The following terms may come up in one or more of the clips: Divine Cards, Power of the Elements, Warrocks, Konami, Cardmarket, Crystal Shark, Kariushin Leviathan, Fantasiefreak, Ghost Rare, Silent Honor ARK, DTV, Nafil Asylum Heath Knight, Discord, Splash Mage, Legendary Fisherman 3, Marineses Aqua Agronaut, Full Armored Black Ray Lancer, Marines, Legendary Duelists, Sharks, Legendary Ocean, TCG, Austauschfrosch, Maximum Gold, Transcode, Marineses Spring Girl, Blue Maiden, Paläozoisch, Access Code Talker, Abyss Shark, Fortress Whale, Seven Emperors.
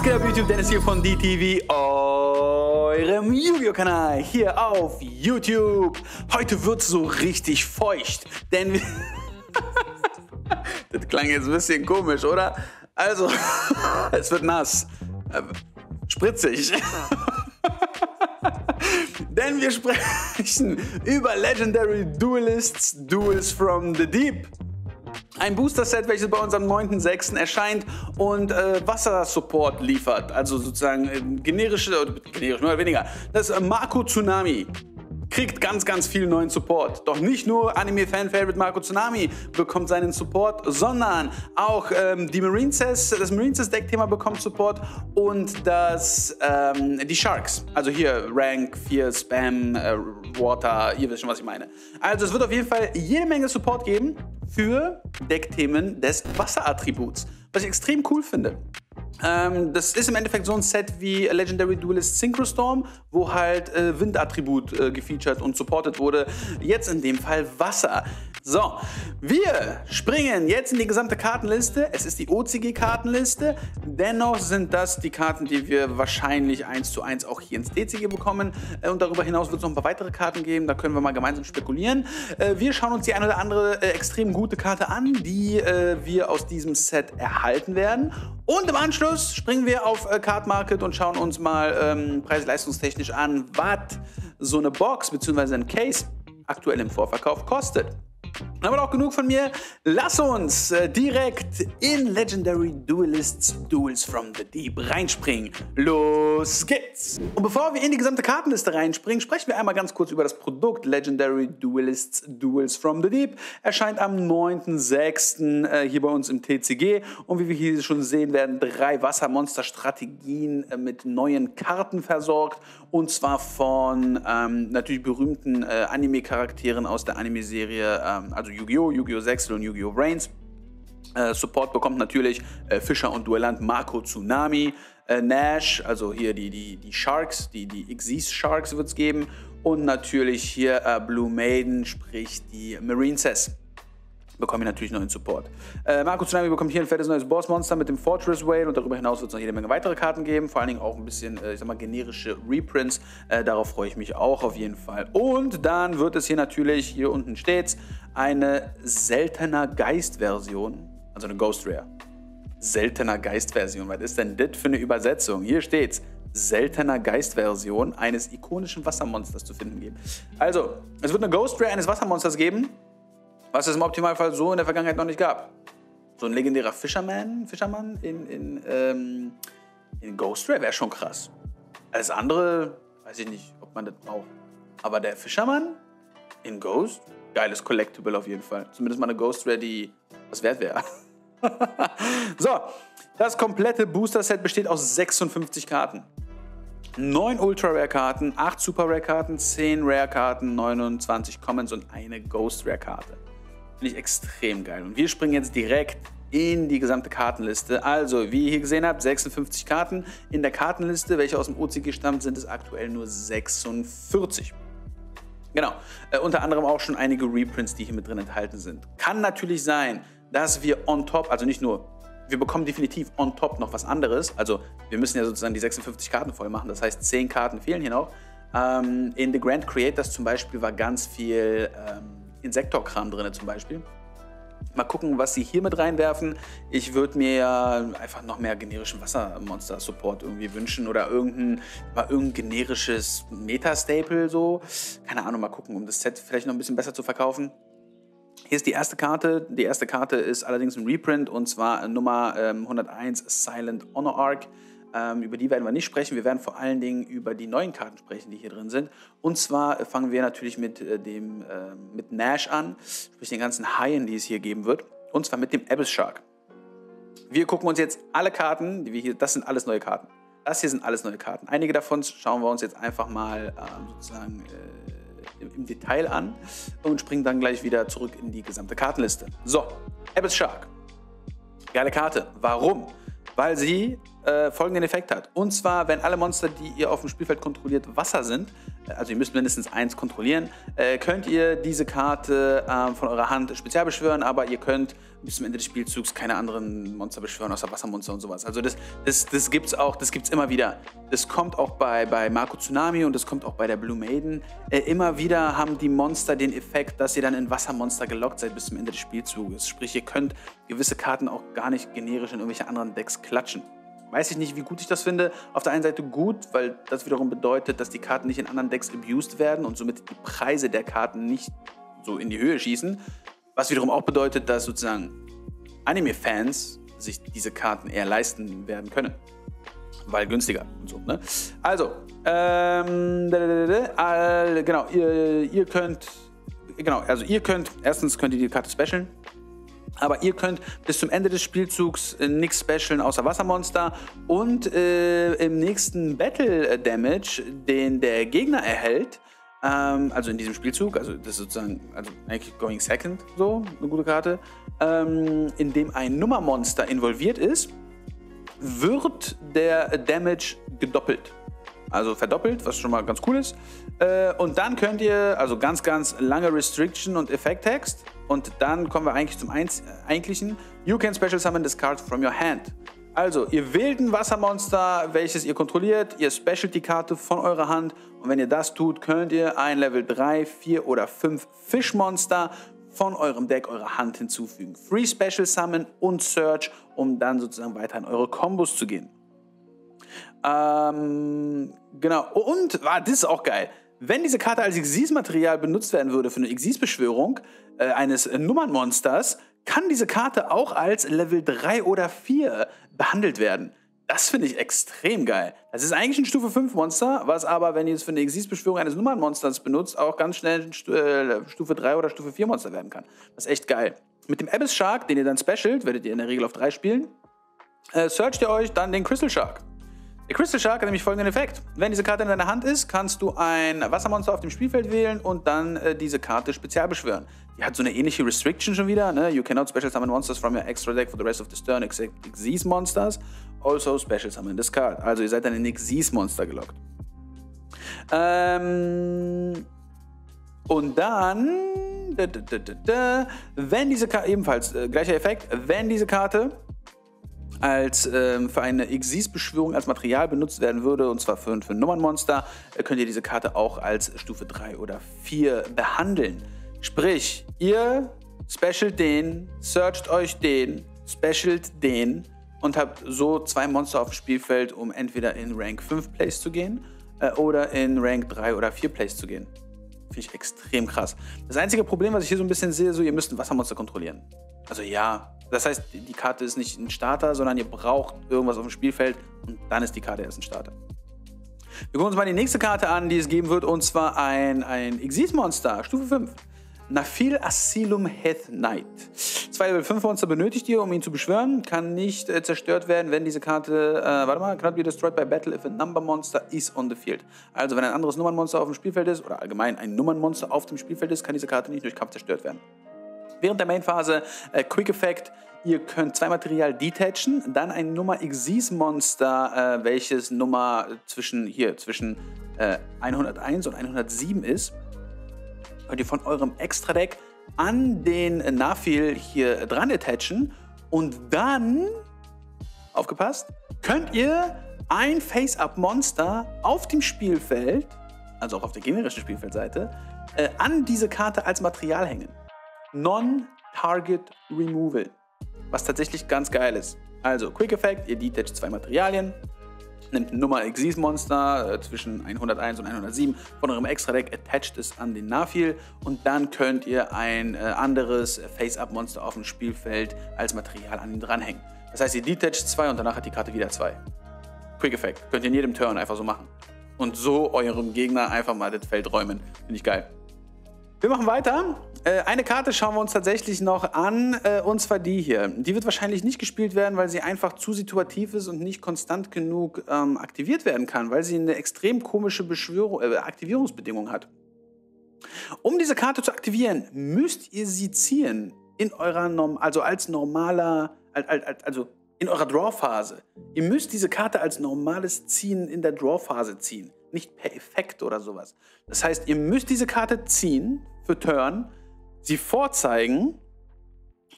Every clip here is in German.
Was geht ab YouTube? Dennis hier von DTV, eurem Yu-Gi-Oh! Kanal hier auf YouTube. Heute wird es so richtig feucht, denn wir das klang jetzt ein bisschen komisch, oder? Also, es wird nass, spritzig. Denn wir sprechen über Legendary Duelists, Duels from the Deep. Ein Booster-Set, welches bei uns am 9.6. erscheint und Wasser-Support liefert. Also sozusagen generisch mehr oder weniger. Das Mako Tsunami kriegt ganz viel neuen Support. Doch nicht nur Anime-Fan-Favorite Mako Tsunami bekommt seinen Support, sondern auch das Marines-Deck-Thema bekommt Support und die Sharks. Also hier Rank 4, Spam, Water, ihr wisst schon, was ich meine. Also es wird auf jeden Fall jede Menge Support geben für Deckthemen des Wasserattributs, was ich extrem cool finde. Das ist im Endeffekt so ein Set wie Legendary Duelist Synchro Storm, wo halt Windattribut gefeatured und supported wurde. Jetzt in dem Fall Wasser. So, wir springen jetzt in die gesamte Kartenliste. Es ist die OCG-Kartenliste. Dennoch sind das die Karten, die wir wahrscheinlich 1:1 auch hier ins DCG bekommen. Und darüber hinaus wird es noch ein paar weitere Karten geben. Da können wir mal gemeinsam spekulieren. Wir schauen uns die eine oder andere extrem gute Karte an, die wir aus diesem Set erhalten werden. Und im Anschluss springen wir auf Cardmarket und schauen uns mal preis-leistungstechnisch an, was so eine Box bzw. ein Case aktuell im Vorverkauf kostet. Aber auch genug von mir. Lass uns direkt in Legendary Duelists Duels from the Deep reinspringen. Los geht's! Und bevor wir in die gesamte Kartenliste reinspringen, sprechen wir einmal ganz kurz über das Produkt Legendary Duelists Duels from the Deep. Erscheint am 9.6. Hier bei uns im TCG. Und wie wir hier schon sehen, werden 3 Wassermonster-Strategien mit neuen Karten versorgt. Und zwar von natürlich berühmten Anime-Charakteren aus der Anime-Serie, also Yu-Gi-Oh!, Yu-Gi-Oh! 6 und Yu-Gi-Oh! Brains. Support bekommt natürlich Fischer und Duellant Mako Tsunami, Nash, also hier die Sharks, die Abyss Sharks wird es geben. Und natürlich hier Blue Maiden, sprich die Marines. Bekommen wir natürlich neuen Support. Mako Tsunami bekommt hier ein fettes neues Bossmonster mit dem Fortress Whale und darüber hinaus wird es noch jede Menge weitere Karten geben, vor allen Dingen auch ein bisschen, ich sag mal, generische Reprints. Darauf freue ich mich auch auf jeden Fall. Und dann wird es hier natürlich, hier unten steht's, eine seltener Geist-Version, also eine Ghost Rare. Seltener Geist-Version, was ist denn das für eine Übersetzung? Hier steht's. Seltener Geist-Version eines ikonischen Wassermonsters zu finden geben. Also, es wird eine Ghost Rare eines Wassermonsters geben, was es im Optimalfall so in der Vergangenheit noch nicht gab. So ein legendärer Fischermann in Ghost Rare wäre schon krass. Alles andere, weiß ich nicht, ob man das braucht. Aber der Fischermann in Ghost, geiles Collectible auf jeden Fall. Zumindest mal eine Ghost Rare, die was wert wäre. So, das komplette Booster-Set besteht aus 56 Karten. 9 Ultra-Rare-Karten, 8 Super-Rare-Karten, 10 Rare-Karten, 29 Commons und eine Ghost-Rare-Karte. Finde ich extrem geil. Und wir springen jetzt direkt in die gesamte Kartenliste. Also, wie ihr hier gesehen habt, 56 Karten. In der Kartenliste, welche aus dem OCG stammt, sind es aktuell nur 46. Genau. Unter anderem auch schon einige Reprints, die hier mit drin enthalten sind. Kann natürlich sein, dass wir on top, also nicht nur, wir bekommen definitiv on top noch was anderes. Also, wir müssen ja sozusagen die 56 Karten voll machen. Das heißt, 10 Karten fehlen hier noch. In The Grand Creators zum Beispiel war ganz viel Insektor-Kram drin zum Beispiel. Mal gucken, was sie hier mit reinwerfen. Ich würde mir ja einfach noch mehr generischen Wassermonster-Support irgendwie wünschen oder irgendein generisches Meta-Staple so. Keine Ahnung, mal gucken, um das Set vielleicht noch ein bisschen besser zu verkaufen. Hier ist die erste Karte. Die erste Karte ist allerdings ein Reprint und zwar Nummer 101 Silent Honor ARK. Über die werden wir nicht sprechen. Wir werden vor allen Dingen über die neuen Karten sprechen, die hier drin sind. Und zwar fangen wir natürlich mit Nash an, sprich den ganzen Haien, die es hier geben wird. Und zwar mit dem Abyss Shark. Wir gucken uns jetzt alle Karten, die wir hier, das sind alles neue Karten. Das hier sind alles neue Karten. Einige davon schauen wir uns jetzt einfach mal sozusagen im Detail an und springen dann gleich wieder zurück in die gesamte Kartenliste. So, Abyss Shark. Geile Karte. Warum? Weil sie folgenden Effekt hat. Und zwar, wenn alle Monster, die ihr auf dem Spielfeld kontrolliert, Wasser sind, also ihr müsst mindestens eins kontrollieren, könnt ihr diese Karte von eurer Hand spezial beschwören, aber ihr könnt bis zum Ende des Spielzugs keine anderen Monster beschwören, außer Wassermonster und sowas. Also das gibt's auch, das gibt's immer wieder. Das kommt auch bei Mako Tsunami und das kommt auch bei der Blue Maiden. Immer wieder haben die Monster den Effekt, dass ihr dann in Wassermonster gelockt seid bis zum Ende des Spielzuges. Sprich, ihr könnt gewisse Karten auch gar nicht generisch in irgendwelche anderen Decks klatschen. Weiß ich nicht, wie gut ich das finde. Auf der einen Seite gut, weil das wiederum bedeutet, dass die Karten nicht in anderen Decks abused werden und somit die Preise der Karten nicht so in die Höhe schießen. Was wiederum auch bedeutet, dass sozusagen Anime-Fans sich diese Karten eher leisten werden können. Weil günstiger und so, ne? Also, genau, ihr könnt, erstens könnt ihr die Karte specialen. Aber ihr könnt bis zum Ende des Spielzugs nichts specialen außer Wassermonster. Und im nächsten Battle Damage, den der Gegner erhält, also in diesem Spielzug, also das ist sozusagen, also eigentlich going second, so eine gute Karte, in dem ein Nummermonster involviert ist, wird der Damage gedoppelt. Also verdoppelt, was schon mal ganz cool ist. Und dann könnt ihr, also ganz, ganz lange Restriction und Effekt-Text. Und dann kommen wir eigentlich zum Eigentlichen. You can special summon this card from your hand. Also, ihr wählt ein Wassermonster, welches ihr kontrolliert. Ihr specialt die Karte von eurer Hand. Und wenn ihr das tut, könnt ihr ein Level 3, 4 oder 5 Fischmonster von eurem Deck eurer Hand hinzufügen. Free Special Summon und Search, um dann sozusagen weiter in eure Kombos zu gehen. Genau. Und, das ist auch geil. Wenn diese Karte als Xyz-Material benutzt werden würde für eine Xyz-Beschwörung eines Nummernmonsters, kann diese Karte auch als Level 3 oder 4 behandelt werden. Das finde ich extrem geil. Das ist eigentlich ein Stufe 5 Monster, was aber, wenn ihr es für eine Exist-Beschwörung eines Nummernmonsters benutzt, auch ganz schnell ein Stufe 3 oder Stufe 4 Monster werden kann. Das ist echt geil. Mit dem Abyss Shark, den ihr dann specialt, werdet ihr in der Regel auf 3 spielen, searcht ihr euch dann den Crystal Shark. Der Crystal Shark hat nämlich folgenden Effekt. Wenn diese Karte in deiner Hand ist, kannst du ein Wassermonster auf dem Spielfeld wählen und dann diese Karte spezial beschwören. Die hat so eine ähnliche Restriction schon wieder, ne? You cannot special summon monsters from your extra deck for the rest of this turn except Xyz Monsters. Also special summon this card. Also ihr seid dann in Xyz Monster gelockt. Und dann, wenn diese Karte, ebenfalls gleicher Effekt, wenn diese Karte als für eine Xyz-Beschwörung als Material benutzt werden würde, und zwar für ein Nummernmonster, könnt ihr diese Karte auch als Stufe 3 oder 4 behandeln. Sprich, ihr specialt den, searcht euch den, specialt den und habt so 2 Monster auf dem Spielfeld, um entweder in Rank 5 Plays zu gehen oder in Rank 3 oder 4 Plays zu gehen. Finde ich extrem krass. Das einzige Problem, was ich hier so ein bisschen sehe, so ihr müsst ein Wassermonster kontrollieren. Also ja, das heißt, die Karte ist nicht ein Starter, sondern ihr braucht irgendwas auf dem Spielfeld und dann ist die Karte erst ein Starter. Wir gucken uns mal die nächste Karte an, die es geben wird, und zwar ein Exist-Monster, Stufe 5. Nafil Asylum Heath Knight. 2 Level 5 Monster benötigt ihr, um ihn zu beschwören. Kann nicht zerstört werden, wenn diese Karte, cannot be destroyed by battle if a number monster is on the field. Also wenn ein anderes Nummernmonster auf dem Spielfeld ist, oder allgemein ein Nummernmonster auf dem Spielfeld ist, kann diese Karte nicht durch Kampf zerstört werden. Während der Mainphase Quick Effect, ihr könnt 2 Material detachen, dann ein Nummer Xyz Monster, welches Nummer zwischen 101 und 107 ist, könnt ihr von eurem Extra Deck an den Nafil hier dran detachen und dann, aufgepasst, könnt ihr ein Face-Up Monster auf dem Spielfeld, also auch auf der generischen Spielfeldseite, an diese Karte als Material hängen. Non-Target Removal, was tatsächlich ganz geil ist. Also Quick Effect, ihr detacht 2 Materialien, nehmt Nummer Xyz Monster zwischen 101 und 107 von eurem Extra Deck, attacht es an den Nafil und dann könnt ihr ein anderes Face-Up Monster auf dem Spielfeld als Material an ihn dranhängen. Das heißt, ihr detacht 2 und danach hat die Karte wieder 2. Quick Effect, könnt ihr in jedem Turn einfach so machen und so eurem Gegner einfach mal das Feld räumen. Finde ich geil. Wir machen weiter. Eine Karte schauen wir uns tatsächlich noch an, und zwar die hier. Die wird wahrscheinlich nicht gespielt werden, weil sie einfach zu situativ ist und nicht konstant genug aktiviert werden kann, weil sie eine extrem komische Aktivierungsbedingung hat. Um diese Karte zu aktivieren, müsst ihr sie ziehen in eurer als normaler, also in eurer Draw-Phase. Ihr müsst diese Karte als normales Ziehen in der Draw-Phase ziehen, nicht per Effekt oder sowas. Das heißt, ihr müsst diese Karte ziehen für Turn, sie vorzeigen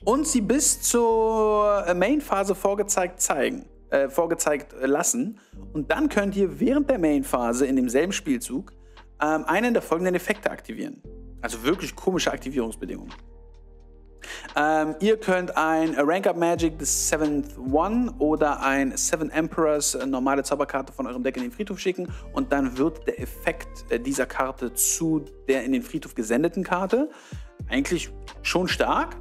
und sie bis zur Main-Phase vorgezeigt lassen. Und dann könnt ihr während der Main-Phase in demselben Spielzug einen der folgenden Effekte aktivieren. Also wirklich komische Aktivierungsbedingungen. Ihr könnt ein Rank Up Magic the Seventh One oder ein Seven Emperors normale Zauberkarte von eurem Deck in den Friedhof schicken und dann wird der Effekt dieser Karte zu der in den Friedhof gesendeten Karte eigentlich schon stark.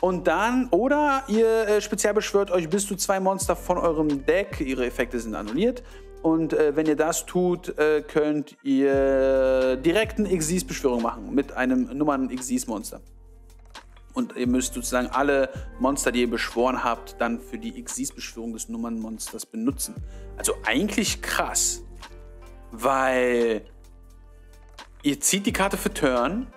Und dann, oder ihr spezialbeschwört euch bis zu 2 Monster von eurem Deck, ihre Effekte sind annulliert. Und wenn ihr das tut, könnt ihr direkt eine Xyz-Beschwörung machen mit einem Nummern-Xyz-Monster. Und ihr müsst sozusagen alle Monster, die ihr beschworen habt, dann für die Xyz-Beschwörung des Nummernmonsters benutzen. Also eigentlich krass, weil ihr zieht die Karte für Turn,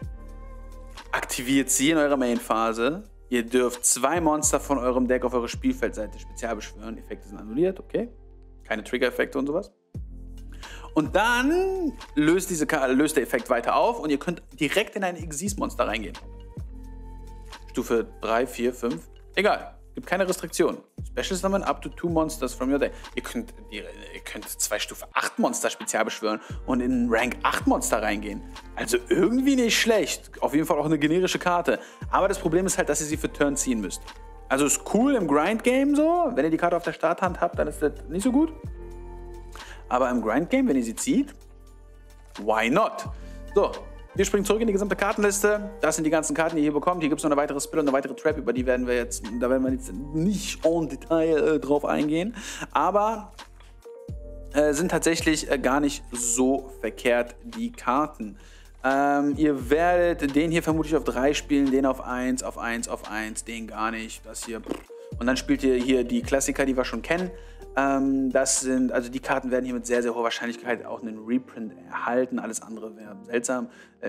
aktiviert sie in eurer Main-Phase. Ihr dürft 2 Monster von eurem Deck auf eure Spielfeldseite spezial beschwören. Effekte sind annulliert, okay. Keine Trigger-Effekte und sowas. Und dann löst der Effekt weiter auf und ihr könnt direkt in ein Xyz-Monster reingehen. Stufe 3, 4, 5. Egal. Gibt keine Restriktion. Special Summon up to 2 Monsters from your deck. Ihr könnt 2 Stufe 8 Monster spezial beschwören und in Rank 8 Monster reingehen. Also irgendwie nicht schlecht. Auf jeden Fall auch eine generische Karte. Aber das Problem ist halt, dass ihr sie für Turn ziehen müsst. Also ist cool im Grind-Game so. Wenn ihr die Karte auf der Starthand habt, dann ist das nicht so gut. Aber im Grind-Game, wenn ihr sie zieht, why not? So. Wir springen zurück in die gesamte Kartenliste. Das sind die ganzen Karten, die ihr hier bekommt. Hier gibt es noch eine weitere Spill und eine weitere Trap, über die werden wir jetzt nicht en Detail drauf eingehen. Aber sind tatsächlich gar nicht so verkehrt, die Karten. Ihr werdet den hier vermutlich auf 3 spielen, den auf 1, auf 1, auf 1, den gar nicht, das hier. Und dann spielt ihr hier die Klassiker, die wir schon kennen. Das sind, also die Karten werden hier mit sehr, sehr hoher Wahrscheinlichkeit auch einen Reprint erhalten. Alles andere wäre seltsam.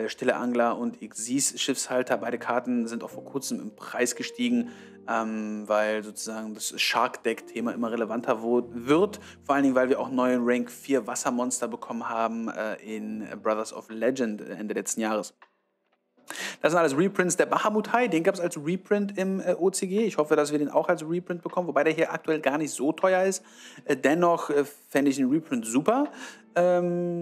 Stille Angler und Xyz Schiffshalter, beide Karten sind auch vor kurzem im Preis gestiegen, weil sozusagen das Shark-Deck-Thema immer relevanter wird. Vor allen Dingen, weil wir auch neue Rank 4 Wassermonster bekommen haben in Brothers of Legend Ende letzten Jahres. Das sind alles Reprints. Der Bahamut High, den gab es als Reprint im OCG. Ich hoffe, dass wir den auch als Reprint bekommen, wobei der hier aktuell gar nicht so teuer ist. Dennoch fände ich den Reprint super. Dann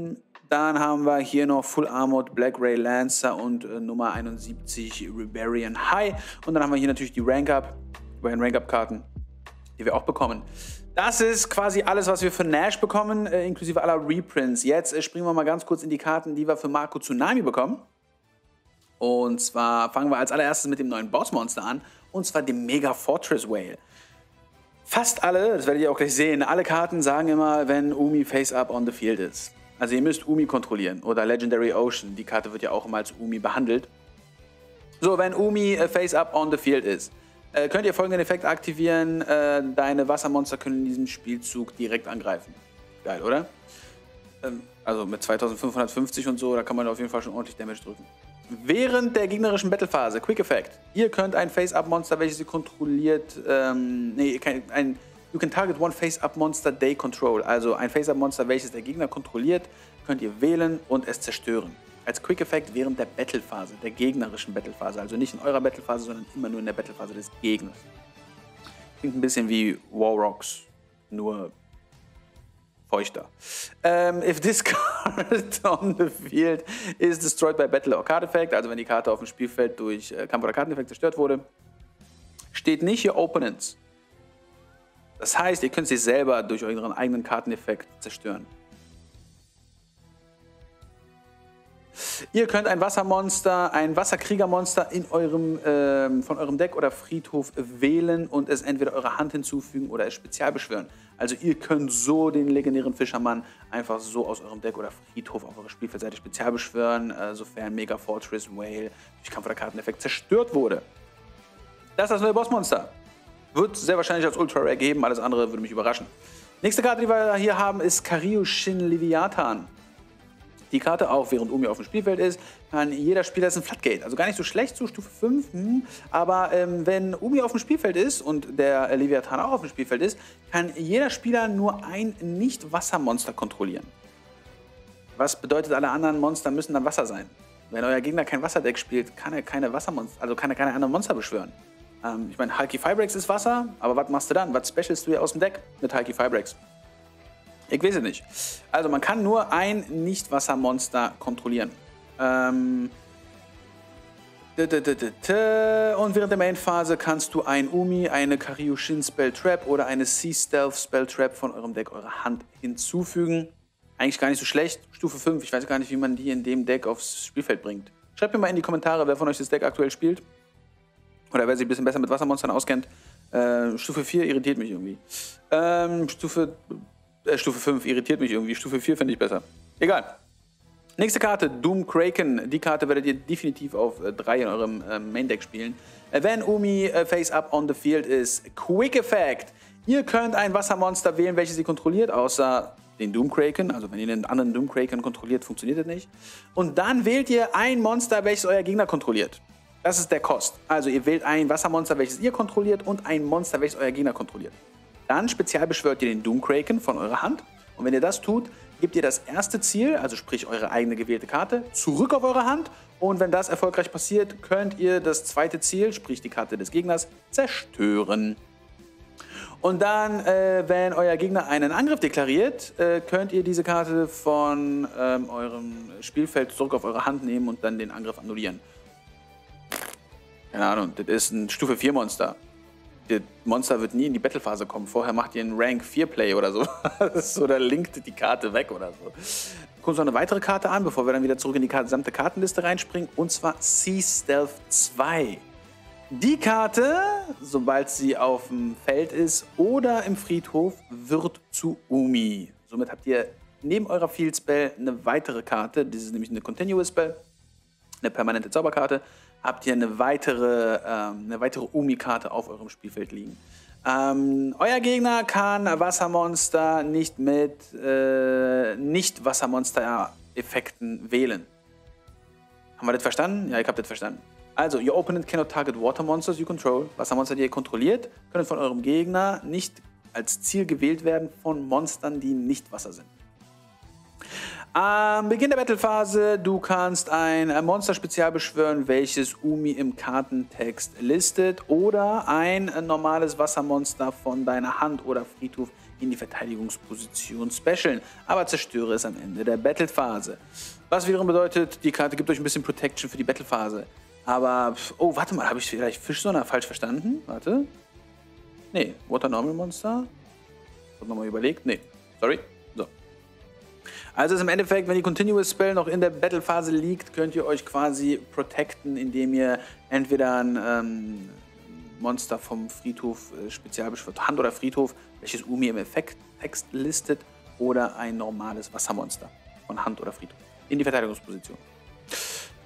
haben wir hier noch Full Armored Black Ray Lancer und Nummer 71 Rebarian High. Und dann haben wir hier natürlich die Rank-Up-Karten, die wir auch bekommen. Das ist quasi alles, was wir für Nash bekommen, inklusive aller Reprints. Jetzt springen wir mal ganz kurz in die Karten, die wir für Mako Tsunami bekommen. Und zwar fangen wir als allererstes mit dem neuen Bossmonster an, und zwar dem Mega Fortress Whale. Fast alle, das werdet ihr auch gleich sehen, alle Karten sagen immer, wenn Umi Face-Up on the Field ist. Also ihr müsst Umi kontrollieren oder Legendary Ocean, die Karte wird ja auch immer als Umi behandelt. So, wenn Umi Face-Up on the Field ist, könnt ihr folgenden Effekt aktivieren, deine Wassermonster können in diesem Spielzug direkt angreifen. Geil, oder? Also mit 2550 und so, da kann man auf jeden Fall schon ordentlich Damage drücken. Während der gegnerischen Battlephase, Quick Effect, ihr könnt ein Face-Up-Monster, welches ihr kontrolliert, you can target one Face-Up-Monster they control, also ein Face-Up-Monster, welches der Gegner kontrolliert, könnt ihr wählen und es zerstören. Als Quick Effect während der Battlephase, der gegnerischen Battlephase, also nicht in eurer Battlephase, sondern immer nur in der Battlephase des Gegners. Klingt ein bisschen wie Warrocks, nur feuchter. If this card on the field is destroyed by battle or card effect, also wenn die Karte auf dem Spielfeld durch Kampf- oder Karteneffekt zerstört wurde, steht nicht your opponents. Das heißt, ihr könnt sie selber durch euren eigenen Karteneffekt zerstören. Ihr könnt ein Wassermonster, ein Wasserkriegermonster in eurem, von eurem Deck oder Friedhof wählen und es entweder eurer Hand hinzufügen oder es spezial beschwören. Also ihr könnt so den legendären Fischermann einfach so aus eurem Deck oder Friedhof auf eure Spielfeldseite spezial beschwören, sofern Mega Fortress Whale durch Kampf- oder Karteneffekt zerstört wurde. Das ist das neue Bossmonster. Wird sehr wahrscheinlich als Ultra Rare geben, alles andere würde mich überraschen. Nächste Karte, die wir hier haben, ist Kariushin Leviathan. die Karte auch während Umi auf dem Spielfeld ist, kann jeder Spieler ist ein Floodgate. Also gar nicht so schlecht zu Stufe 5, aber wenn Umi auf dem Spielfeld ist und der Leviathan auch auf dem Spielfeld ist, kann jeder Spieler nur ein Nicht-Wassermonster kontrollieren. Was bedeutet, alle anderen Monster müssen dann Wasser sein. Wenn euer Gegner kein Wasserdeck spielt, kann er keine Wassermonster, also kann er keine anderen Monster beschwören. Ich meine, Hulky Firebreaks ist Wasser, aber was machst du dann? Was specialst du hier aus dem Deck mit Hulky Firebreaks? Ich weiß es nicht. Also man kann nur ein Nicht-Wassermonster kontrollieren. Und während der Main-Phase kannst du ein Umi, eine Karyushin-Spell-Trap oder eine Sea-Stealth-Spell-Trap von eurem Deck eurer Hand hinzufügen. Eigentlich gar nicht so schlecht. Stufe 5, ich weiß gar nicht, wie man die in dem Deck aufs Spielfeld bringt. Schreibt mir mal in die Kommentare, wer von euch das Deck aktuell spielt. Oder wer sich ein bisschen besser mit Wassermonstern auskennt. Stufe 4 irritiert mich irgendwie. Stufe 5 irritiert mich irgendwie. Stufe 4 finde ich besser. Egal. Nächste Karte, Doom Kraken. Die Karte werdet ihr definitiv auf 3 in eurem Main-Deck spielen. Wenn Umi face-up on the field ist, Quick Effect. Ihr könnt ein Wassermonster wählen, welches ihr kontrolliert, außer den Doom Kraken. Also wenn ihr den anderen Doom Kraken kontrolliert, funktioniert das nicht. Und dann wählt ihr ein Monster, welches euer Gegner kontrolliert. Das ist der Cost. Also ihr wählt ein Wassermonster, welches ihr kontrolliert und ein Monster, welches euer Gegner kontrolliert. Dann spezial beschwört ihr den Doom Kraken von eurer Hand. Und wenn ihr das tut, gebt ihr das erste Ziel, also sprich eure eigene gewählte Karte, zurück auf eure Hand. Und wenn das erfolgreich passiert, könnt ihr das zweite Ziel, sprich die Karte des Gegners, zerstören. Und dann, wenn euer Gegner einen Angriff deklariert, könnt ihr diese Karte von eurem Spielfeld zurück auf eure Hand nehmen und dann den Angriff annullieren. Keine Ahnung, das ist ein Stufe 4 Monster. Das Monster wird nie in die Battlephase kommen. Vorher macht ihr einen Rank 4 Play oder so. Oder linkt die Karte weg oder so. Kommt noch eine weitere Karte an, bevor wir dann wieder zurück in die gesamte Kartenliste reinspringen. Und zwar Sea Stealth 2. Die Karte, sobald sie auf dem Feld ist oder im Friedhof, wird zu Umi. Somit habt ihr neben eurer Field Spell eine weitere Karte. Das ist nämlich eine Continuous Spell. Eine permanente Zauberkarte. Habt ihr eine weitere Umi-Karte auf eurem Spielfeld liegen. Euer Gegner kann Wassermonster nicht mit Nicht-Wassermonster-Effekten wählen. Haben wir das verstanden? Ja, ich hab das verstanden. Also, your opponent cannot target water monsters you control. Wassermonster, die ihr kontrolliert, können von eurem Gegner nicht als Ziel gewählt werden von Monstern, die nicht Wasser sind. Am Beginn der Battlephase, du kannst ein Monster spezial beschwören, welches Umi im Kartentext listet oder ein normales Wassermonster von deiner Hand oder Friedhof in die Verteidigungsposition specialen, aber zerstöre es am Ende der Battlephase. Was wiederum bedeutet, die Karte gibt euch ein bisschen Protection für die Battlephase. Aber, oh, warte mal, habe ich vielleicht Fischsonne falsch verstanden? Warte. Nee, Water Normal Monster. Ich habe nochmal überlegt. Nee, sorry. Also ist im Endeffekt, wenn die Continuous Spell noch in der Battle-Phase liegt, könnt ihr euch quasi protecten, indem ihr entweder ein Monster vom Friedhof spezial beschwört, Hand oder Friedhof, welches Umi im Effekt-Text listet, oder ein normales Wassermonster von Hand oder Friedhof in die Verteidigungsposition.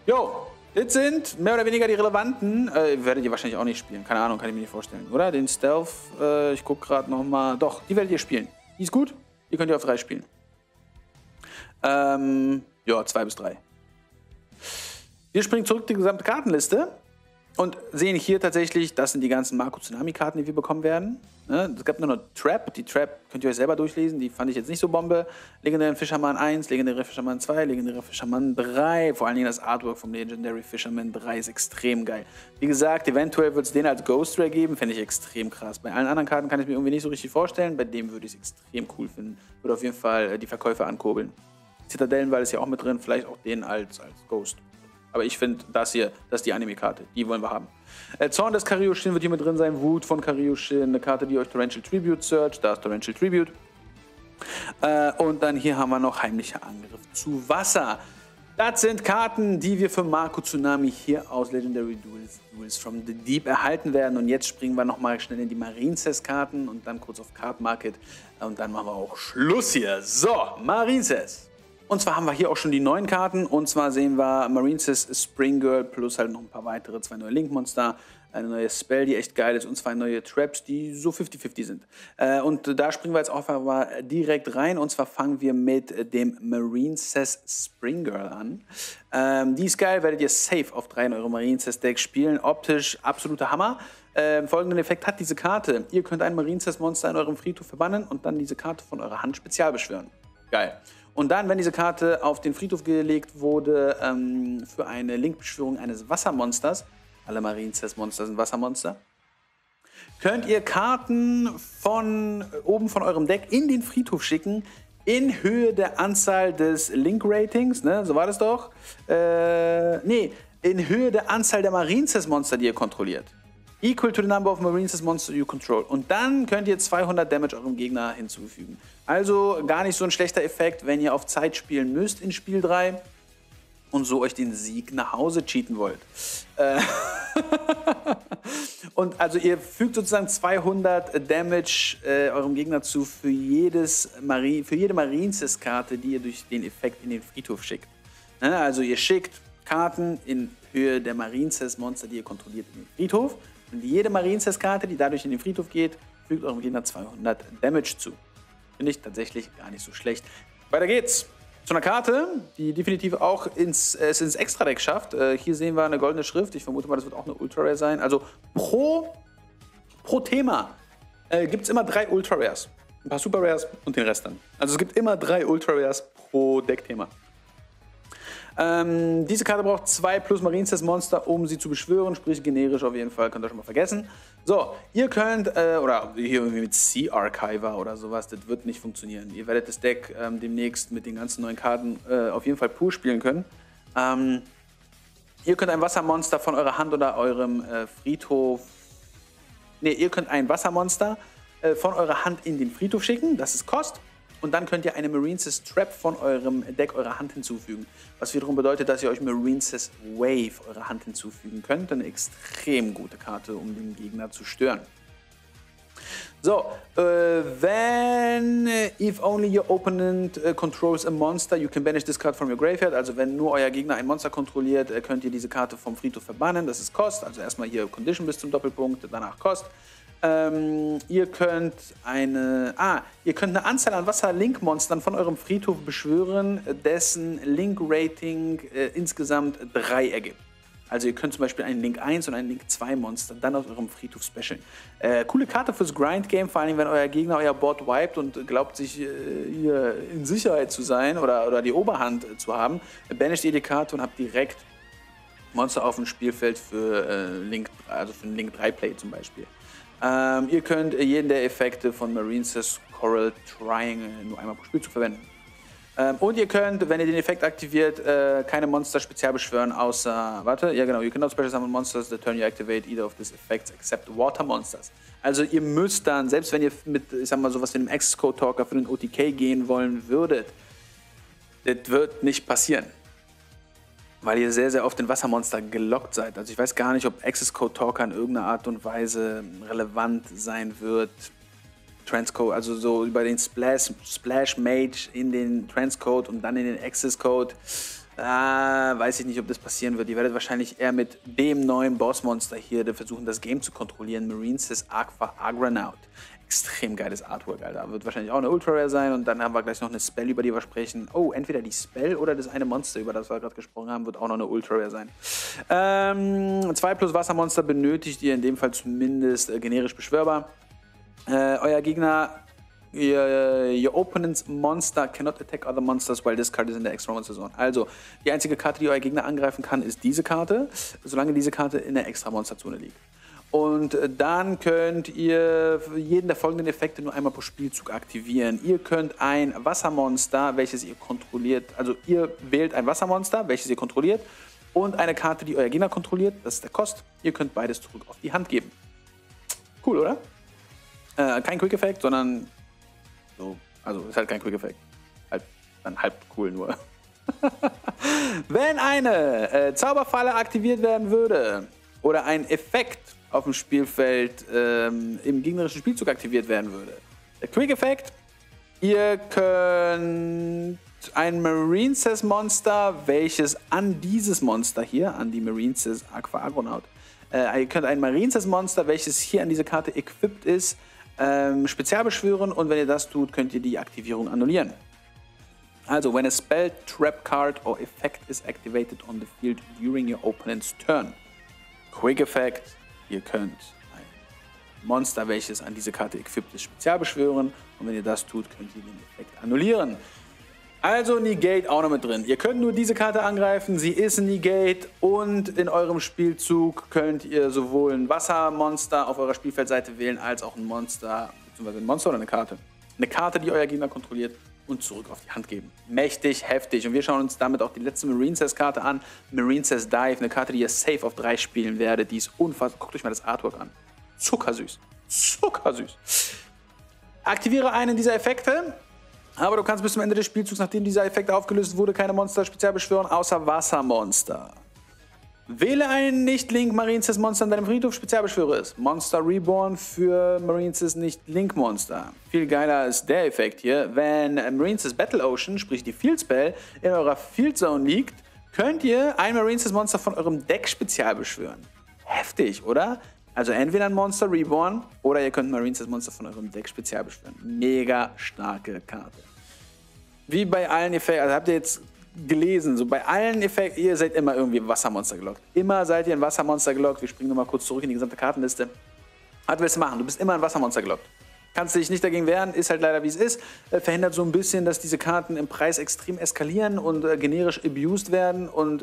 Jo, das sind mehr oder weniger die relevanten. Werdet ihr wahrscheinlich auch nicht spielen, keine Ahnung, kann ich mir nicht vorstellen, oder? Den Stealth, ich gucke gerade nochmal. Doch, die werdet ihr spielen. Die ist gut, die könnt ihr auf 3 spielen. Ja, 2 bis 3. Wir springen zurück in die gesamte Kartenliste und sehen hier tatsächlich, das sind die ganzen Mako Tsunami-Karten, die wir bekommen werden. Ne? Es gab nur noch Trap, die Trap könnt ihr euch selber durchlesen, die fand ich jetzt nicht so Bombe. Legendären Fisherman 1, Legendäre Fisherman 2, Legendäre Fisherman 3. Vor allen Dingen das Artwork vom Legendary Fisherman 3 ist extrem geil. Wie gesagt, eventuell wird es den als Ghost Rare geben, fände ich extrem krass. Bei allen anderen Karten kann ich mir irgendwie nicht so richtig vorstellen, bei dem würde ich es extrem cool finden. Würde auf jeden Fall die Verkäufe ankurbeln. Zitadellenwald ist ja auch mit drin, vielleicht auch den als Ghost. Aber ich finde, das hier, das ist die Anime-Karte. Die wollen wir haben. Zorn des Karyushin wird hier mit drin sein. Wut von Karyushin, eine Karte, die euch Torrential Tribute searcht. Da ist Torrential Tribute. Und dann hier haben wir noch heimlicher Angriff zu Wasser. Das sind Karten, die wir für Mako Tsunami hier aus Legendary Duelists, Duels from the Deep erhalten werden. Und jetzt springen wir nochmal schnell in die Marines-Karten und dann kurz auf Cardmarket. Und dann machen wir auch Schluss hier. So, Marines. Und zwar haben wir hier auch schon die neuen Karten. Und zwar sehen wir Marines Spring Girl plus halt noch ein paar weitere, 2 neue Link-Monster. eine neue Spell, die echt geil ist, und zwei neue Traps, die so 50-50 sind. Und da springen wir jetzt auch mal direkt rein, und zwar fangen wir mit dem Marineses Springgirl an. Die ist geil, werdet ihr safe auf 3 in eurem Marineses Deck spielen, optisch absoluter Hammer. Folgenden Effekt hat diese Karte: Ihr könnt ein Marineses Monster in eurem Friedhof verbannen und dann diese Karte von eurer Hand spezial beschwören. Geil. Und dann, wenn diese Karte auf den Friedhof gelegt wurde, für eine Linkbeschwörung eines Wassermonsters, alle Marineses-Monster sind Wassermonster, könnt ihr Karten von oben von eurem Deck in den Friedhof schicken, in Höhe der Anzahl des Link-Ratings, ne, so war das doch, nee, in Höhe der Anzahl der Marineses-Monster, die ihr kontrolliert. Equal to the number of Marineses Monster you control. Und dann könnt ihr 200 Damage eurem Gegner hinzufügen. Also gar nicht so ein schlechter Effekt, wenn ihr auf Zeit spielen müsst in Spiel 3 und so euch den Sieg nach Hause cheaten wollt. Und also ihr fügt sozusagen 200 Damage eurem Gegner zu für jede Marineses-Karte, die ihr durch den Effekt in den Friedhof schickt. Also ihr schickt Karten in Höhe der Marineses-Monster, die ihr kontrolliert, in den Friedhof. Und jede Marineses-Karte, die dadurch in den Friedhof geht, fügt eurem Gegner 200 Damage zu. Finde ich tatsächlich gar nicht so schlecht. Weiter geht's zu einer Karte, die definitiv auch ins Extra-Deck schafft. Hier sehen wir eine goldene Schrift. Ich vermute mal, das wird auch eine Ultra-Rare sein. Also pro Thema gibt es immer 3 Ultra-Rares. Ein paar Super-Rares und den Rest dann. Also es gibt immer 3 Ultra-Rares pro Deckthema. Diese Karte braucht 2 plus Marineses Monster, um sie zu beschwören, sprich generisch auf jeden Fall, könnt ihr schon mal vergessen. So, ihr könnt, oder hier irgendwie mit Sea Archiver oder sowas, das wird nicht funktionieren. Ihr werdet das Deck demnächst mit den ganzen neuen Karten auf jeden Fall pur spielen können. Ihr könnt ein Wassermonster von eurer Hand oder eurem Friedhof, ne, ihr könnt ein Wassermonster von eurer Hand in den Friedhof schicken, das ist Kost. Und dann könnt ihr eine Marineses Trap von eurem Deck eurer Hand hinzufügen. Was wiederum bedeutet, dass ihr euch Marineses Wave eurer Hand hinzufügen könnt. Eine extrem gute Karte, um den Gegner zu stören. So, if only your opponent controls a monster, you can banish this card from your graveyard. Also wenn nur euer Gegner ein Monster kontrolliert, könnt ihr diese Karte vom Friedhof verbannen. Das ist Kost, also erstmal hier Condition bis zum Doppelpunkt, danach Kost. Ihr könnt eine Anzahl an Wasser-Link-Monstern von eurem Friedhof beschwören, dessen Link-Rating insgesamt 3 ergibt. Also ihr könnt zum Beispiel einen Link 1 und einen Link 2 Monster dann aus eurem Friedhof specialen. Coole Karte fürs Grind-Game, vor allem wenn euer Gegner euer Board wiped und glaubt sich hier in Sicherheit zu sein oder die Oberhand zu haben, banisht ihr die Karte und habt direkt Monster auf dem Spielfeld für, für einen Link 3 Play zum Beispiel. Ihr könnt jeden der Effekte von Marineses Coral Triangle nur einmal pro Spielzug verwenden. Und ihr könnt, wenn ihr den Effekt aktiviert, keine Monster spezial beschwören, außer, you cannot special summon monsters the turn you activate either of these effects except water monsters. Also ihr müsst dann, selbst wenn ihr mit, ich sag mal, sowas wie einem Access Code Talker für den OTK gehen wollen würdet, das wird nicht passieren. Weil ihr sehr, sehr oft in Wassermonster gelockt seid. Also ich weiß gar nicht, ob Access Code Talker in irgendeiner Art und Weise relevant sein wird. Transcode, also so über den Splash Mage in den Transcode und dann in den Access Code. Weiß ich nicht, ob das passieren wird. Ihr werdet wahrscheinlich eher mit dem neuen Bossmonster hier versuchen, das Game zu kontrollieren. Marineses Aqua Agronaut. Extrem geiles Artwork, Alter. Wird wahrscheinlich auch eine Ultra-Rare sein. Und dann haben wir gleich noch eine Spell, über die wir sprechen. Oh, entweder die Spell oder das eine Monster, über das wir gerade gesprochen haben, wird auch noch eine Ultra-Rare sein. 2 plus Wassermonster benötigt ihr in dem Fall zumindest generisch beschwörbar. Euer Gegner, your opponent's monster cannot attack other monsters while this card is in the extra monster zone. Also, die einzige Karte, die euer Gegner angreifen kann, ist diese Karte, solange diese Karte in der extra Monsterzone liegt. Und dann könnt ihr jeden der folgenden Effekte nur einmal pro Spielzug aktivieren. Ihr könnt ein Wassermonster, welches ihr kontrolliert, also ihr wählt ein Wassermonster, welches ihr kontrolliert, und eine Karte, die euer Gegner kontrolliert, das ist der Kost. Ihr könnt beides zurück auf die Hand geben. Cool, oder? Kein Quick-Effekt, sondern so, also ist halt kein Quick-Effekt. Dann halb cool nur. Wenn eine Zauberfalle aktiviert werden würde oder ein Effekt auf dem Spielfeld im gegnerischen Spielzug aktiviert werden würde. Der Quick-Effekt: Ihr könnt ein Marineses Monster, welches an dieses Monster hier, an die Marineses Aqua Agronaut, Ihr könnt ein Marines, das Monster, welches hier an diese Karte equipped ist, spezial beschwören, und wenn ihr das tut, könnt ihr die Aktivierung annullieren. Also, when a spell, trap card or effect is activated on the field during your opponent's turn. Quick Effect, ihr könnt ein Monster, welches an diese Karte equipped ist, spezial beschwören, und wenn ihr das tut, könnt ihr den Effekt annullieren. Also Negate auch noch mit drin. Ihr könnt nur diese Karte angreifen, sie ist Negate, und in eurem Spielzug könnt ihr sowohl ein Wassermonster auf eurer Spielfeldseite wählen, als auch ein Monster, beziehungsweise ein Monster oder eine Karte. Eine Karte, die euer Gegner kontrolliert, und zurück auf die Hand geben. Mächtig, heftig. Und wir schauen uns damit auch die letzte Marines-Karte an. Marines Dive, eine Karte, die ihr safe auf 3 spielen werdet. Die ist unfassbar. Guckt euch mal das Artwork an. Zuckersüß. Zuckersüß. Aktiviere einen dieser Effekte. Aber du kannst bis zum Ende des Spielzugs, nachdem dieser Effekt aufgelöst wurde, keine Monster speziell beschwören, außer Wassermonster. Wähle ein Nicht-Link-Marines-Monster in deinem Friedhof, speziell beschwöre es. Monster Reborn für Marines Nicht-Link-Monster. Viel geiler ist der Effekt hier. Wenn Marines Battle Ocean, sprich die Field Spell, in eurer Field Zone liegt, könnt ihr ein Marines-Monster von eurem Deck speziell beschwören. Heftig, oder? Also entweder ein Monster Reborn oder ihr könnt Marines das Monster von eurem Deck spezial beschwören. Mega starke Karte. Wie bei allen Effekten, also habt ihr jetzt gelesen, so bei allen Effekten, ihr seid immer irgendwie Wassermonster gelockt. Immer seid ihr ein Wassermonster gelockt. Wir springen nochmal kurz zurück in die gesamte Kartenliste. Was willst du machen? Du bist immer ein Wassermonster gelockt. Kannst dich nicht dagegen wehren, ist halt leider wie es ist. Verhindert so ein bisschen, dass diese Karten im Preis extrem eskalieren und generisch abused werden und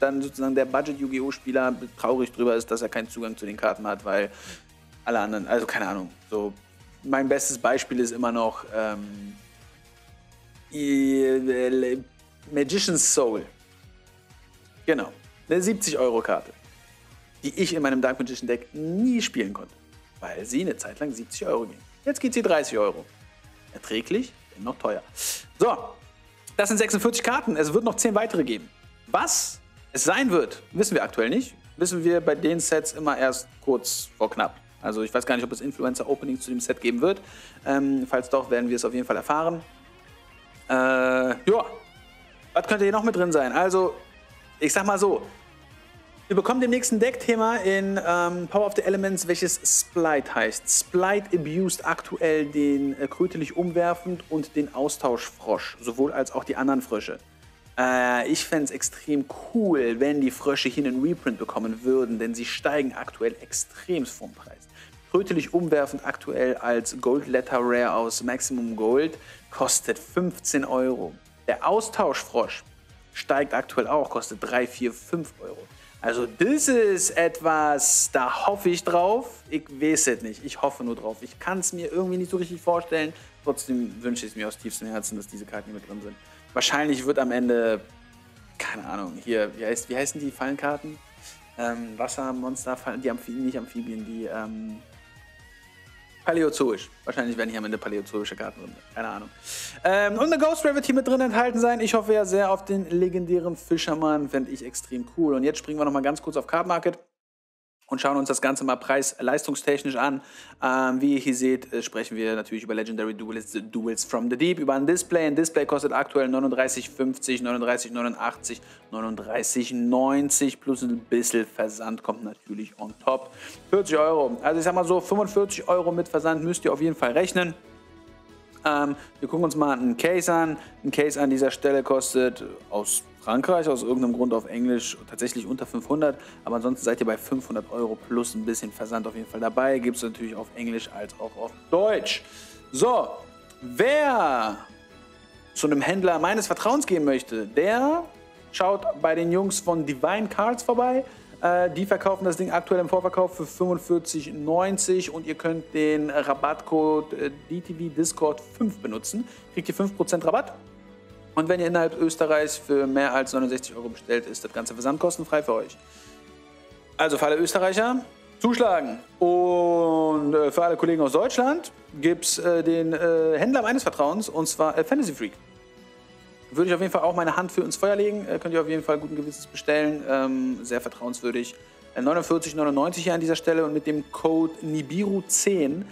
dann sozusagen der Budget-Yu-Gi-Oh!-Spieler traurig drüber ist, dass er keinen Zugang zu den Karten hat, weil alle anderen, also keine Ahnung. So, mein bestes Beispiel ist immer noch Magician's Soul. Genau, eine 70-Euro-Karte, die ich in meinem Dark Magician Deck nie spielen konnte, weil sie eine Zeit lang 70 € ging. Jetzt geht sie 30 Euro. Erträglich, dennoch teuer. So, das sind 46 Karten. Es wird noch 10 weitere geben. Was es sein wird, wissen wir aktuell nicht. Wissen wir bei den Sets immer erst kurz vor knapp. Also ich weiß gar nicht, ob es Influencer-Openings zu dem Set geben wird. Falls doch, werden wir es auf jeden Fall erfahren. Ja, was könnte hier noch mit drin sein? Also, ich sag mal so. Wir bekommen demnächst ein Deckthema in Power of the Elements, welches Splight heißt. Splight abused aktuell den Krötelig-Umwerfend und den Austauschfrosch, sowohl als auch die anderen Frösche. Ich fände es extrem cool, wenn die Frösche hier einen Reprint bekommen würden, denn sie steigen aktuell extrem vom Preis. Krötelig-Umwerfend aktuell als Gold Letter Rare aus Maximum Gold kostet 15 Euro. Der Austauschfrosch steigt aktuell auch, kostet 3, 4, 5 Euro. Also das ist etwas, da hoffe ich drauf. Ich weiß es nicht, ich hoffe nur drauf. Ich kann es mir irgendwie nicht so richtig vorstellen. Trotzdem wünsche ich es mir aus tiefstem Herzen, dass diese Karten hier mit drin sind. Wahrscheinlich wird am Ende, keine Ahnung, hier, wie heißen die Fallenkarten? Wassermonster, die Amphibien, nicht Amphibien, die paläozoisch. Wahrscheinlich werden hier am Ende paläozoische Karten drin. Keine Ahnung. Und eine Ghost Rare wird hier mit drin enthalten sein. Ich hoffe ja sehr auf den legendären Fischermann. Fände ich extrem cool. Und jetzt springen wir nochmal ganz kurz auf Cardmarket und schauen uns das Ganze mal preis-leistungstechnisch an. Wie ihr hier seht, sprechen wir natürlich über Legendary Duelists, Duels from the Deep, über ein Display. Ein Display kostet aktuell 39,50, 39,89, 39,90 plus ein bisschen Versand kommt natürlich on top. 40 Euro, also ich sag mal so, 45 Euro mit Versand müsst ihr auf jeden Fall rechnen. Wir gucken uns mal einen Case an. Ein Case an dieser Stelle kostet aus Frankreich, aus irgendeinem Grund auf Englisch, tatsächlich unter 500, aber ansonsten seid ihr bei 500 Euro plus ein bisschen Versand auf jeden Fall dabei. Gibt es natürlich auf Englisch als auch auf Deutsch. So, wer zu einem Händler meines Vertrauens gehen möchte, der schaut bei den Jungs von Divine Cards vorbei. Die verkaufen das Ding aktuell im Vorverkauf für 45,90 € und ihr könnt den Rabattcode DTV Discord 5 benutzen. Kriegt ihr 5% Rabatt. Und wenn ihr innerhalb Österreichs für mehr als 69 € bestellt, ist das Ganze versandkostenfrei für euch. Also für alle Österreicher zuschlagen. Und für alle Kollegen aus Deutschland gibt es den Händler meines Vertrauens, und zwar Fantasy Freak. Würde ich auf jeden Fall auch meine Hand für ins Feuer legen. Könnt ihr auf jeden Fall guten Gewissens bestellen. Sehr vertrauenswürdig. 49,99 € hier an dieser Stelle. Und mit dem Code NIBIRU10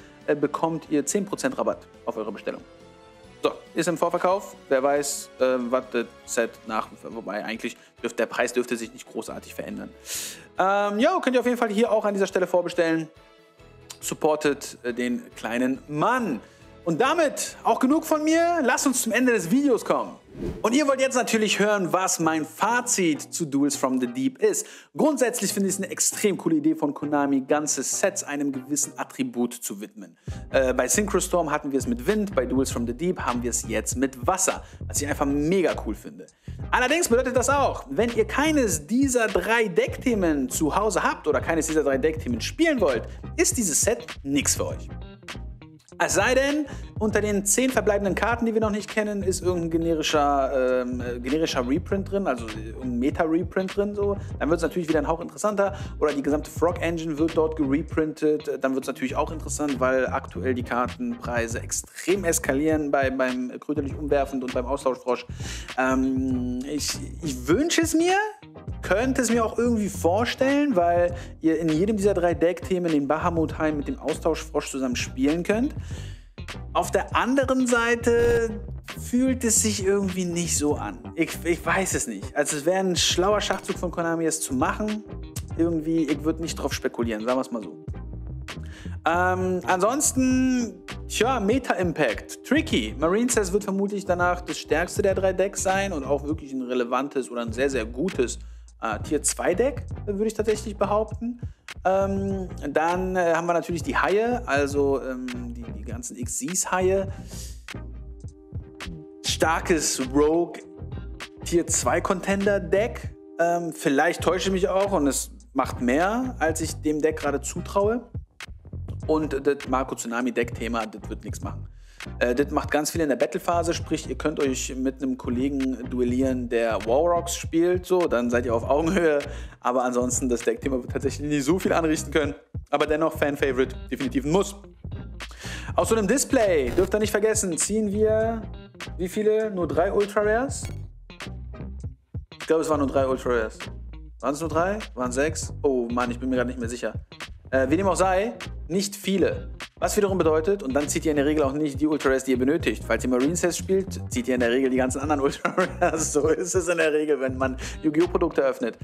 bekommt ihr 10% Rabatt auf eure Bestellung. So, ist im Vorverkauf. Wer weiß, was das Set nach... Wobei eigentlich der Preis dürfte sich nicht großartig verändern. Ja, könnt ihr auf jeden Fall hier auch an dieser Stelle vorbestellen. Supportet den kleinen Mann. Und damit auch genug von mir. Lasst uns zum Ende des Videos kommen. Und ihr wollt jetzt natürlich hören, was mein Fazit zu Duels from the Deep ist. Grundsätzlich finde ich es eine extrem coole Idee von Konami, ganze Sets einem gewissen Attribut zu widmen. Bei Synchro Storm hatten wir es mit Wind, bei Duels from the Deep haben wir es jetzt mit Wasser, was ich einfach mega cool finde. Allerdings bedeutet das auch, wenn ihr keines dieser drei Deckthemen zu Hause habt oder keines dieser drei Deckthemen spielen wollt, ist dieses Set nichts für euch. Es sei denn, unter den 10 verbleibenden Karten, die wir noch nicht kennen, ist irgendein generischer Reprint drin, also ein Meta-Reprint drin. So. Dann wird es natürlich wieder ein Hauch interessanter. Oder die gesamte Frog-Engine wird dort gereprintet. Dann wird es natürlich auch interessant, weil aktuell die Kartenpreise extrem eskalieren beim Krötelig-Umwerfend und beim Austauschfrosch. Ich wünsche es mir, könnte es mir auch irgendwie vorstellen, weil ihr in jedem dieser drei Deckthemen den Bahamut High mit dem Austauschfrosch zusammen spielen könnt. Auf der anderen Seite fühlt es sich irgendwie nicht so an. Ich weiß es nicht. Also es wäre ein schlauer Schachzug von Konami, es zu machen. Irgendwie, ich würde nicht drauf spekulieren, sagen wir es mal so. Ansonsten, tja, Meta-Impact, tricky. Marines wird vermutlich danach das stärkste der drei Decks sein und auch wirklich ein relevantes oder ein sehr, sehr gutes Tier-2-Deck, würde ich tatsächlich behaupten. Dann haben wir natürlich die Haie, also die ganzen Xyz-Haie. Starkes Rogue-Tier-2-Contender-Deck. Vielleicht täusche ich mich auch und es macht mehr, als ich dem Deck gerade zutraue. Und das Mako Tsunami Deck-Thema, das wird nichts machen. Das macht ganz viel in der Battle-Phase, sprich, ihr könnt euch mit einem Kollegen duellieren, der Warrocks spielt, so, dann seid ihr auf Augenhöhe. Aber ansonsten, das Deck-Thema wird tatsächlich nicht so viel anrichten können. Aber dennoch, Fan-Favorite, definitiv ein Muss. Aus so einem Display, dürft ihr nicht vergessen, ziehen wir, wie viele? Nur 3 Ultra-Rares? Ich glaube, es waren nur 3 Ultra-Rares. Waren es nur 3? Waren es 6? Oh Mann, ich bin mir gerade nicht mehr sicher. Wie dem auch sei, nicht viele. Was wiederum bedeutet, und dann zieht ihr in der Regel auch nicht die Ultra-Rares, die ihr benötigt. Falls ihr Marines spielt, zieht ihr in der Regel die ganzen anderen Ultra-Rares. So ist es in der Regel, wenn man Yu-Gi-Oh! Produkte öffnet.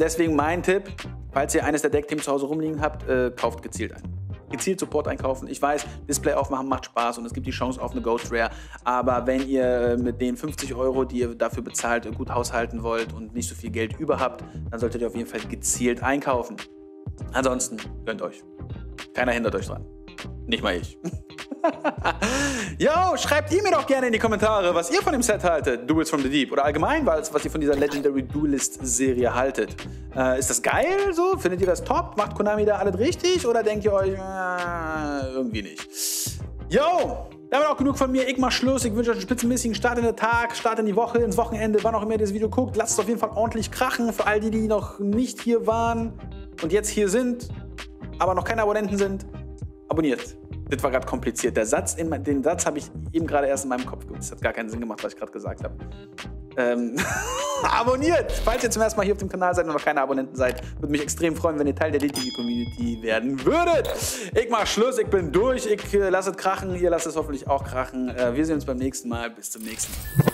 Deswegen mein Tipp, falls ihr eines der Deckthemen zu Hause rumliegen habt, kauft gezielt ein. Gezielt Support einkaufen. Ich weiß, Display aufmachen macht Spaß und es gibt die Chance auf eine Ghost Rare. Aber wenn ihr mit den 50 €, die ihr dafür bezahlt, gut haushalten wollt und nicht so viel Geld über habt, dann solltet ihr auf jeden Fall gezielt einkaufen. Ansonsten gönnt euch. Keiner hindert euch dran. Nicht mal ich. Yo, schreibt ihr mir doch gerne in die Kommentare, was ihr von dem Set haltet, Duels from the Deep, oder allgemein, was ihr von dieser Legendary Duelist-Serie haltet. Ist das geil so? Findet ihr das top? Macht Konami da alles richtig? Oder denkt ihr euch, irgendwie nicht? Yo, damit auch genug von mir. Ich mach Schluss. Ich wünsche euch einen spitzenmäßigen Start in den Tag, Start in die Woche, ins Wochenende, wann auch immer ihr das Video guckt. Lasst es auf jeden Fall ordentlich krachen für all die, die noch nicht hier waren und jetzt hier sind, aber noch keine Abonnenten sind. Abonniert. Das war gerade kompliziert. Den Satz habe ich eben gerade erst in meinem Kopf gemacht. Das hat gar keinen Sinn gemacht, was ich gerade gesagt habe. Abonniert! Falls ihr zum ersten Mal hier auf dem Kanal seid und noch keine Abonnenten seid, würde mich extrem freuen, wenn ihr Teil der DTV-Community werden würdet. Ich mach Schluss, ich bin durch, ich lasse es krachen, ihr lasst es hoffentlich auch krachen. Wir sehen uns beim nächsten Mal. Bis zum nächsten Mal.